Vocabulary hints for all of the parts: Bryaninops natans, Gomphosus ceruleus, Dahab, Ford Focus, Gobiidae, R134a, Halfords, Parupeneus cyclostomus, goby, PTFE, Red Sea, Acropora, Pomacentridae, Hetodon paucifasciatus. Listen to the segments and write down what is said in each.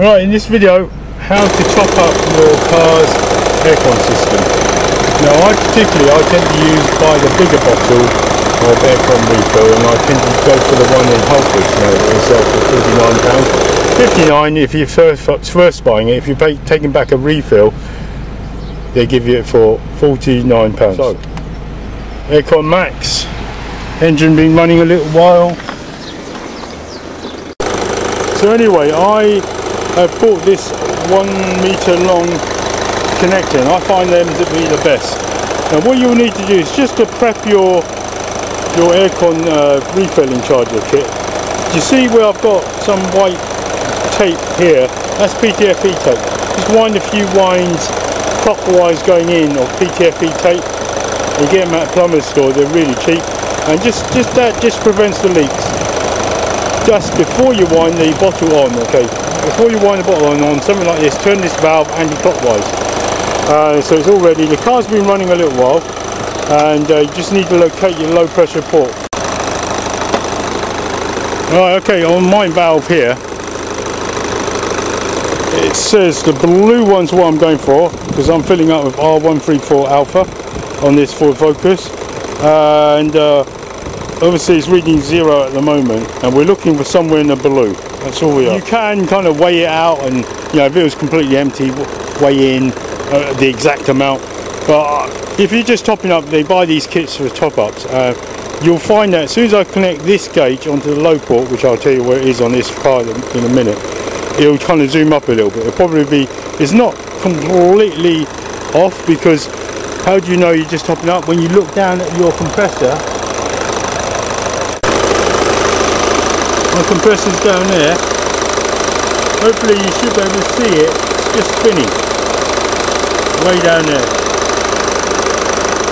Alright, in this video, how to top up your car's aircon system. Now I tend to use by the bigger bottle of aircon refill, and I tend to go for the one in Halfords now that they sell for £59. £59 if you're first buying it. If you're taking back a refill, they give you it for £49. So, aircon max, engine been running a little while. So anyway, I have bought this 1 meter long connector, and I find them to be the best. Now what you'll need to do is just to prep your aircon refilling charger kit. You see where I've got some white tape here? That's PTFE tape. Just wind a few winds clockwise going in of PTFE tape. You get them at plumber's store, they're really cheap, and that just prevents the leaks. Just before you wind the bottle on, okay, before you wind the bottle on something like this, turn this valve anti-clockwise. So it's all ready. The car's been running a little while, and you just need to locate your low pressure port. Right, okay, on my valve here, it says the blue one's what I'm going for, because I'm filling up with R134a on this Ford Focus, and obviously it's reading 0 at the moment, and we're looking for somewhere in the blue. That's all we are. You can kind of weigh it out, and you know, if it was completely empty, weigh in the exact amount. But if you're just topping up, they buy these kits for top-ups. You'll find that as soon as I connect this gauge onto the low port, which I'll tell you where it is on this car in a minute, it'll kind of zoom up a little bit. It'll probably be, it's not completely off, because how do you know you're just topping up? When you look down at your compressor, my compressor's down there. Hopefully you should be able to see it. It's just spinning. Way down there.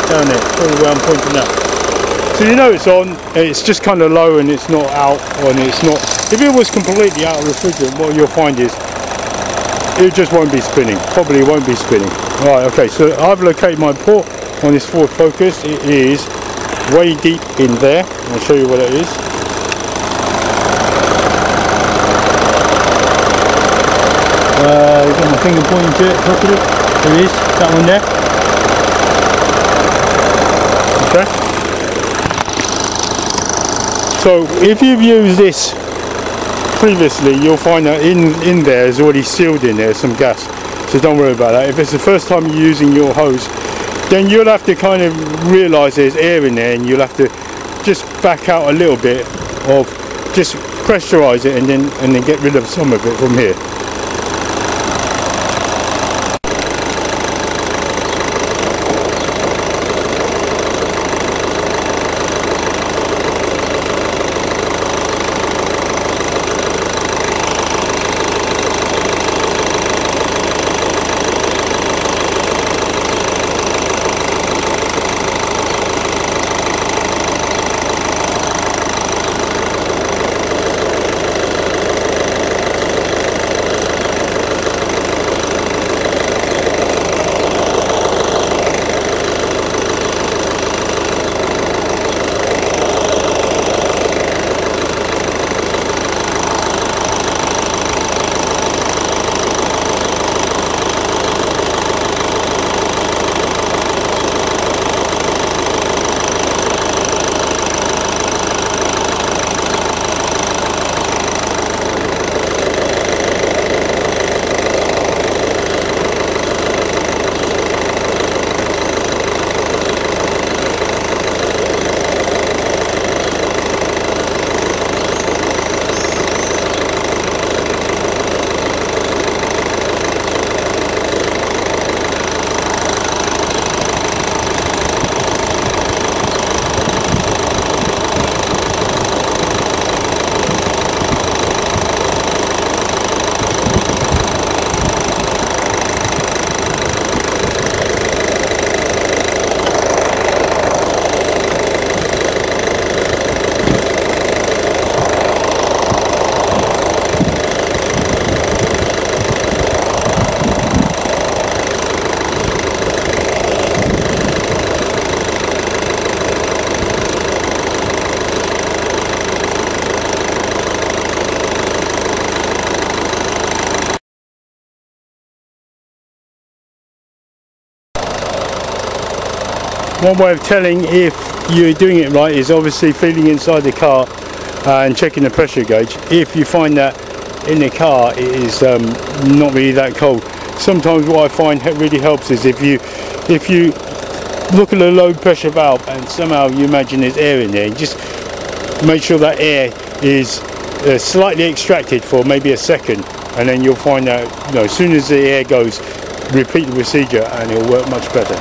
Down there. Probably where I'm pointing at. So you know it's on. It's just kind of low, and it's not out. And it's not. If it was completely out of the refrigerant, what you'll find is it just won't be spinning. Probably won't be spinning. Right. Okay. So I've located my port on this Ford Focus. It is way deep in there. I'll show you what it is. I've got my finger pointing to it, look at it, there it is, that one there. Okay. So if you've used this previously, you'll find that in there is already sealed in there, some gas. So don't worry about that. If it's the first time you're using your hose, then you'll have to kind of realise there's air in there, and you'll have to just back out a little bit of, just pressurise it, and then get rid of some of it from here. One way of telling if you're doing it right is obviously feeling inside the car and checking the pressure gauge. If you find that in the car it is not really that cold, sometimes what I find really helps is if you look at a low pressure valve and somehow you imagine there's air in there, just make sure that air is slightly extracted for maybe a second, and then you'll find out, you know, as soon as the air goes, repeat the procedure and it'll work much better.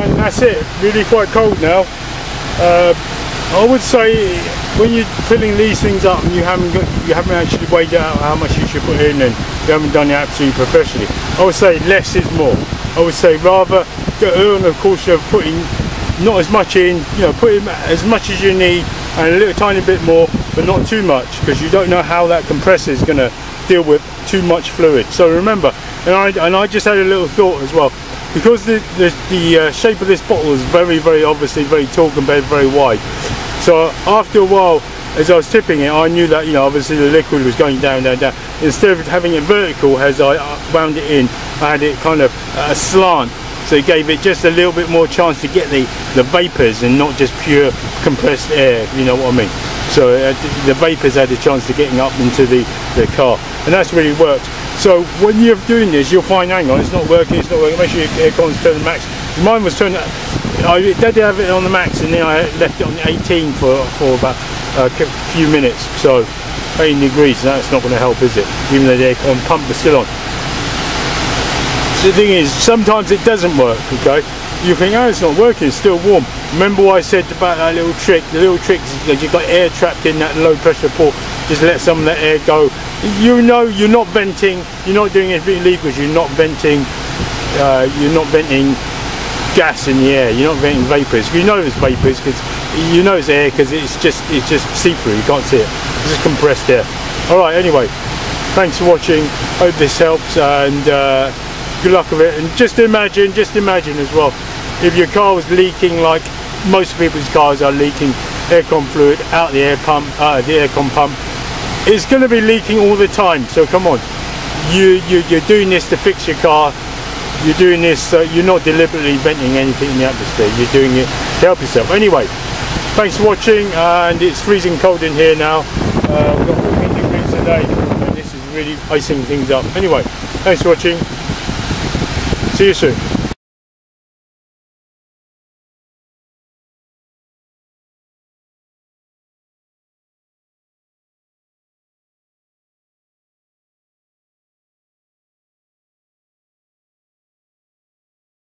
And that's it, really quite cold now. I would say when you're filling these things up and you haven't actually weighed out how much you should put in and you haven't done it absolutely professionally, I would say less is more. I would say rather go on the caution of putting not as much in, you know, put in as much as you need and a little tiny bit more, but not too much, because you don't know how that compressor is going to deal with too much fluid. So remember, and I just had a little thought as well, because the shape of this bottle is very, very obviously very tall compared to very wide. So after a while, as I was tipping it, I knew that, you know, obviously the liquid was going down. Instead of having it vertical, as I wound it in, I had it kind of slant, so it gave it just a little bit more chance to get the vapors and not just pure compressed air, if you know what I mean. So the vapors had a chance to getting up into the car, and that's really worked. So when you're doing this, you'll find, hang on, it's not working, make sure your aircon's turned to max. Mine was turned, I did have it on the max and then I left it on 18 for about a few minutes, so 18 degrees, and that's not going to help, is it? Even though the aircon pump was still on. The thing is, sometimes it doesn't work, okay? You think, oh, it's not working, it's still warm. Remember what I said about that little trick? The little trick is that you've got air trapped in that low pressure port, just let some of that air go. You know, you're not venting, you're not doing anything illegal, you're not venting gas in the air, you're not venting vapors. You know it's vapors, because you know it's air, because it's just see-through, you can't see it. It's just compressed air. Alright, anyway, thanks for watching, hope this helps, and good luck with it. And just imagine as well, if your car was leaking like most people's cars are leaking aircon fluid out the air pump, it's going to be leaking all the time. So come on, you're doing this to fix your car, you're doing this so you're not deliberately venting anything in the atmosphere, you're doing it to help yourself. Anyway, thanks for watching, and it's freezing cold in here now. We've got 14 degrees today, and this is really icing things up. Anyway, thanks for watching, see you soon.